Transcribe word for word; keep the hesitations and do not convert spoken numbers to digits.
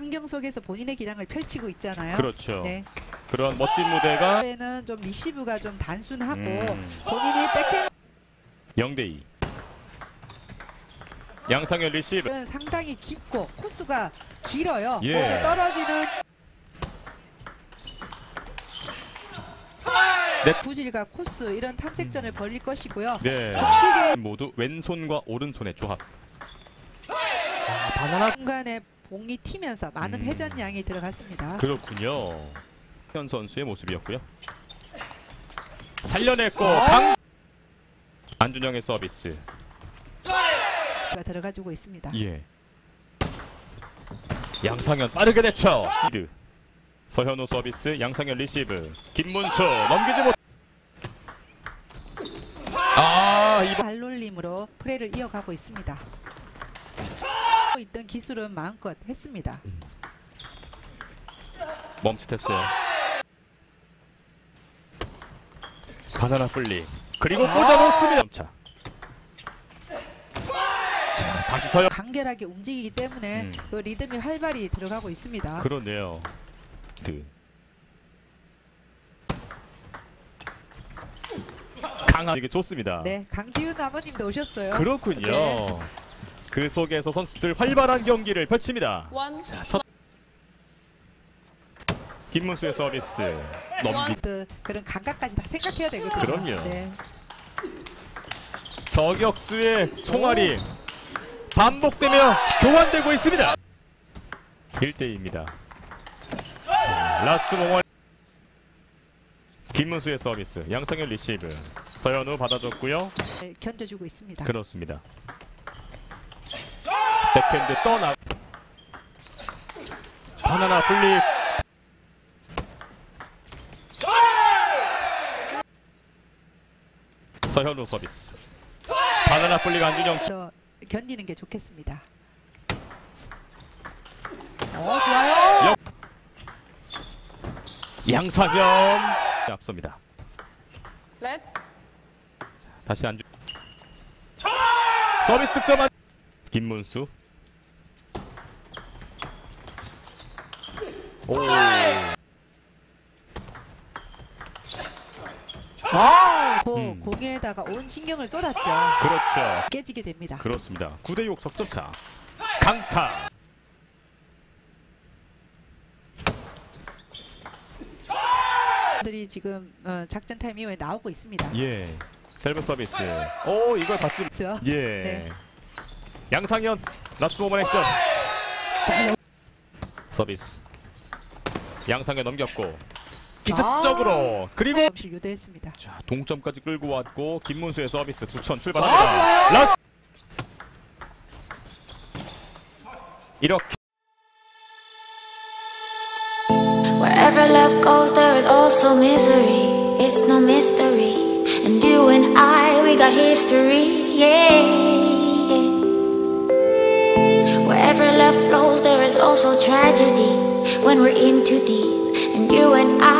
환경 속에서 본인의 기량을 펼치고 있잖아요. 그렇죠. 네. 그런 멋진 무대가 에는 좀 리시브가 좀 단순하고 음. 본인이 백핸드 영 대 이. 양상현 리시브 상당히 깊고 코스가 길어요. 예. 그래서 떨어지는 네. 구질과 코스 이런 탐색전을 벌릴 것이고요. 네. 복식에 모두 왼손과 오른손의 조합. 아, 바나나 중간에 공이 튀면서 많은 음. 회전량이 들어갔습니다. 그렇군요. 현 선수의 모습이었고요. 살려냈고 어? 강... 안준영의 서비스. 들어가지고 있습니다. 예. 양상현 빠르게 대처. 미드. 서현우 서비스, 양상현 리시브. 김문수 넘기지 못. 아, 이 발놀림으로 플레이를 이어가고 있습니다. 있던 기술은 마음껏 했습니다. 멈칫했어요. 바나나 플리 그리고 꽂아놓습니다. 자, 다시 서요. 간결하게 움직이기 때문에 음. 그 리듬이 활발히 들어가고 있습니다. 그러네요. 드. 강하게 좋습니다. 네, 강지훈 아버님도 오셨어요. 그렇군요. 네. 그 속에서 선수들 활발한 경기를 펼칩니다. 자, 첫... 김문수의 서비스 넘기 그, 그런 감각까지 다 생각해야 되거든요. 그럼요. 네. 저격수의 총알이 반복되며 교환되고 있습니다. 일 대 이입니다. 자, 라스트 모먼 김문수의 서비스, 양상현 리시브. 서현우 받아줬고요. 견뎌주고 있습니다. 그렇습니다. 백핸드 떠나 바나나 플립 서현우 서비스 바나나 플립 안준영 견디는 게 좋겠습니다. 어, 좋아요. 양상현 앞섭니다. 렛 다시 안준 서비스 득점 안... 김문수 오. 아, 고, 음. 공에다가 온 신경을 쏟았죠. 그렇죠. 깨지게 됩니다. 그렇습니다. 구 대 육 석점차. 강타. 들이 지금 어, 작전 타임 이후에 나오고 있습니다. 예. 셀브 서비스. 오, 이걸 받지 못죠. 예. 네. 양상현 라스트 오버 액션. 자, 서비스. 양상현 넘겼고 기습적으로 아 그리고 유도했습니다. 자, 동점까지 끌고 왔고 김문수의 서비스 부천 출발합니다. 아, 라스트 이렇게 Wherever love goes there is also misery. It's no mystery. And you and I we got history. Yeah. Wherever love flows there is also tragedy. When we're in too deep, and you and I